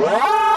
Wow!